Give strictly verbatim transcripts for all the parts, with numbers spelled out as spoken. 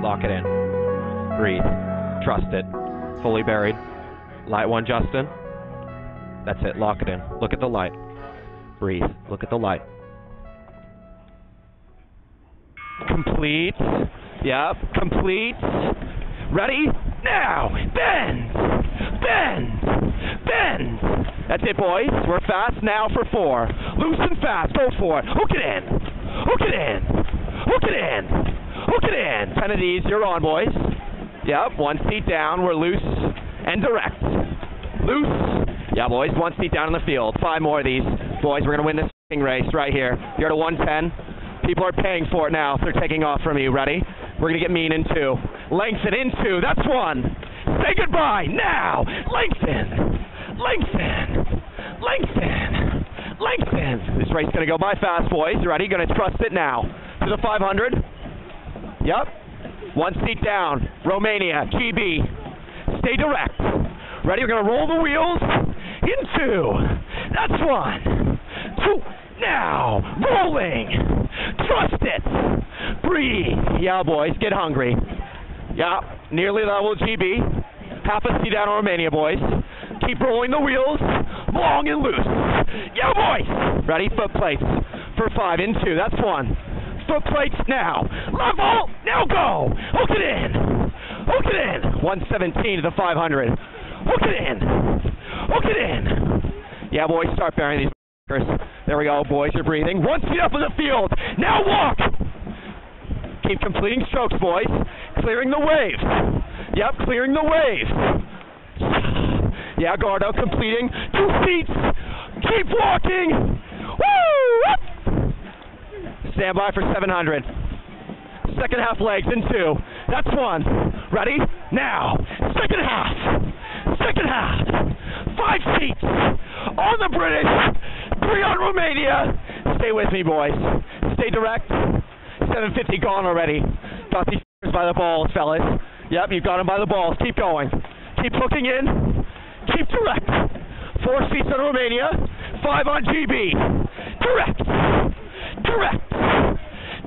Lock it in. Breathe. Trust it. Fully buried. Light one, Justin. That's it. Lock it in. Look at the light. Breathe. Look at the light. Complete. Yep. Complete. Ready? Now! Bend! Bend! Bend! That's it, boys. We're fast now for four. Loose and fast. Go for it. Hook it in. Hook it in. Hook it in. Hook it in. Ten of these. You're on, boys. Yep. One seat down. We're loose and direct. Loose. Yeah, boys. One seat down in the field. Five more of these. Boys, we're going to win this race right here. You're at a one ten. People are paying for it now if they're taking off from you. Ready? We're going to get mean in two. Lengthen in two. That's one. Say goodbye now. Lengthen. Lengthen. Lengthen. Lengthen. This race is going to go by fast, boys. You ready? Going to trust it now. To the five hundred. Yep. One seat down. Romania. G B. Stay direct. Ready? We're going to roll the wheels in two. That's one. Two. Now. Rolling. Trust it. Breathe. Yeah, boys. Get hungry. Yeah. Nearly level G B. Half a seat down on Romania, boys. Keep rolling the wheels. Long and loose. Yeah, boys. Ready? Foot plates. For five. In two. That's one. Foot plates now. Level. Now go. Hook it in. Hook it in. one seventeen to the five hundred. Hook it in. Hook it in. Yeah, boys. Start burying these fuckers. There we go, boys. You're breathing. One feet up in the field. Now walk. Keep completing strokes, boys. Clearing the waves. Yep, clearing the waves. Yeah, Gardo completing. Two seats. Keep walking. Woo! Stand by for seven hundred. Second half legs in two. That's one. Ready? Now. Second half. Second half. Five seats. On the British. Three on Romania. Stay with me, boys. Stay direct. seven fifty gone already. Got these by the balls, fellas. Yep, you've got him by the balls. Keep going. Keep hooking in. Keep direct. Four seats on Romania. Five on G B. Direct. Direct.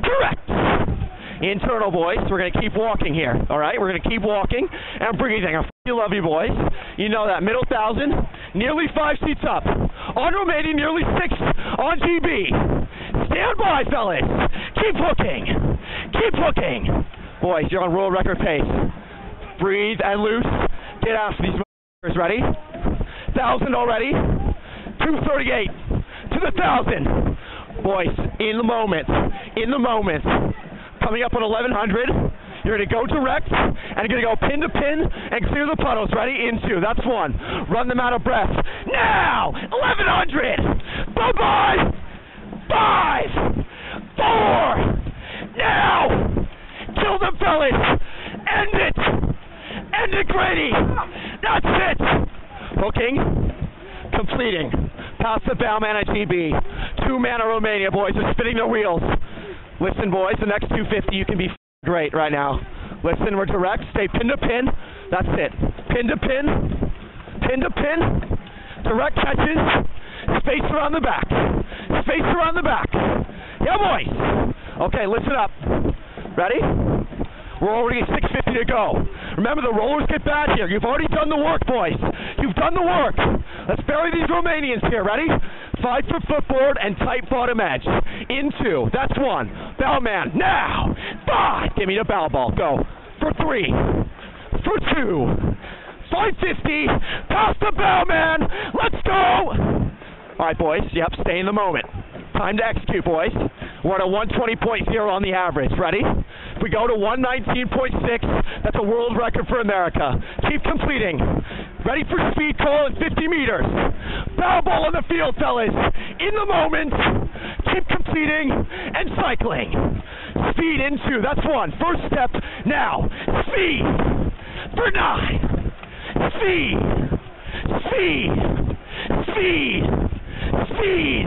Direct. Internal, boys. We're going to keep walking here. All right? We're going to keep walking and breathing. I f***ing love you, boys. You know that. Middle thousand. Nearly five seats up. On Romania, nearly six on G B. Stand by, fellas. Keep hooking. Keep hooking. Boys, you're on world record pace. Breathe and loose. Get after these motherfuckers. Ready? Thousand already. two thirty-eight to the thousand. Boys, in the moment. In the moment. Coming up on eleven hundred. You're going to go direct and you're going to go pin to pin and clear the puddles. Ready? Into. That's one. Run them out of breath. Now! eleven hundred. Bye-bye. Five. Four. Now. Kill them, fellas! End it! End it, Grady! That's it! Hooking. Completing. Pass the bowman at G B. Two-man of Romania, boys. They're spinning their wheels. Listen, boys, the next two fifty, you can be great right now. Listen, we're direct. Stay pin to pin. That's it. Pin to pin. Pin to pin. Direct catches. Space around the back. Space around the back. Yeah, boys! Okay, listen up. Ready? We're already at six fifty to go. Remember, the rollers get bad here. You've already done the work, boys. You've done the work. Let's bury these Romanians here. Ready? Fight for footboard and tight bottom edge. In two. That's one. Bellman. Now. Five. Give me the bell ball. Go. For three. For two. five fifty. Pass the bellman. Let's go. All right, boys. Yep, stay in the moment. Time to execute, boys. We're at a one twenty point zero on the average. Ready? If we go to one nineteen point six, that's a world record for America. Keep completing. Ready for speed call in fifty meters. Foul ball on the field, fellas. In the moment. Keep completing and cycling. Speed into. That's one. First step. Now. Speed. For nine. Speed. Speed. Speed. Speed.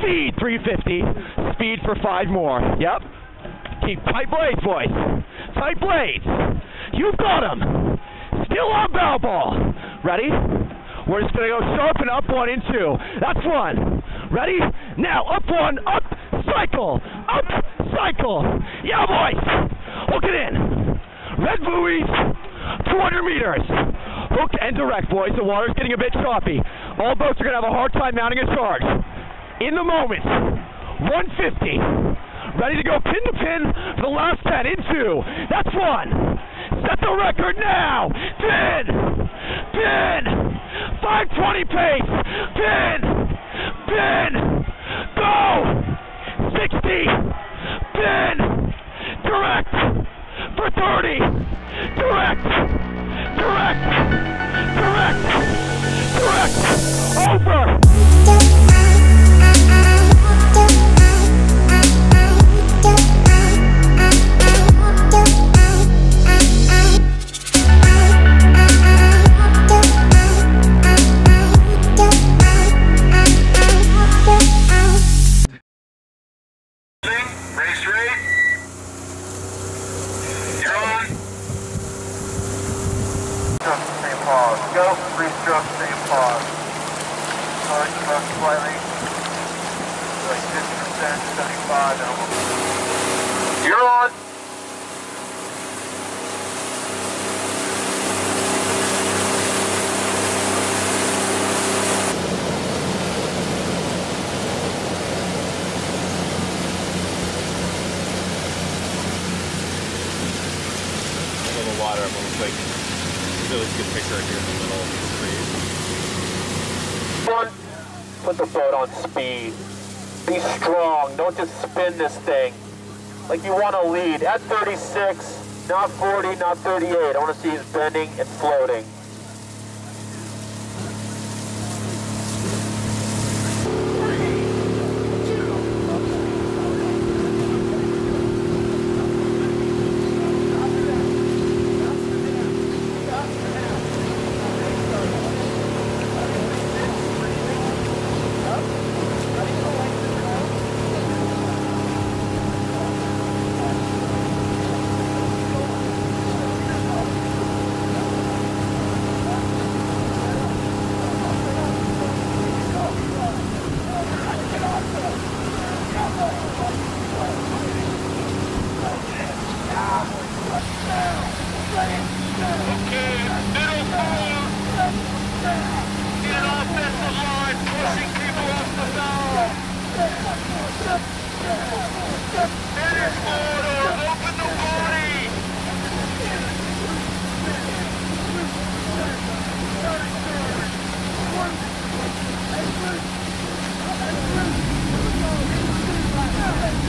Speed, three fifty. Speed for five more. Yep. Keep tight blades, boys. Tight blades. You've got them. Still on bow ball. Ready? We're just going to go sharp and up one in two. That's one. Ready? Now, up one. Up. Cycle. Up. Cycle. Yeah, boys. Hook it in. back, boys. The water's getting a bit choppy. All boats are going to have a hard time mounting a charge. In the moment, one fifty. Ready to go pin to pin for the last ten. In two. That's one. Set the record now. Pin. Pin. five twenty pace. Pin. Pin. Go. sixty. Pin. Direct. For thirty. Direct. Direct! Direct! Direct! Over! Go, three strokes, same pause. Charge them up slightly. Like fifty percent, seventy-five, and almost. You're on. A little water, I'm going to quick. Really good picture right here in the middle of the street. Put the boat on speed. Be strong. Don't just spin this thing. Like you want to lead. At thirty-six, not forty, not thirty-eight. I want to see he's bending and floating. Let's go.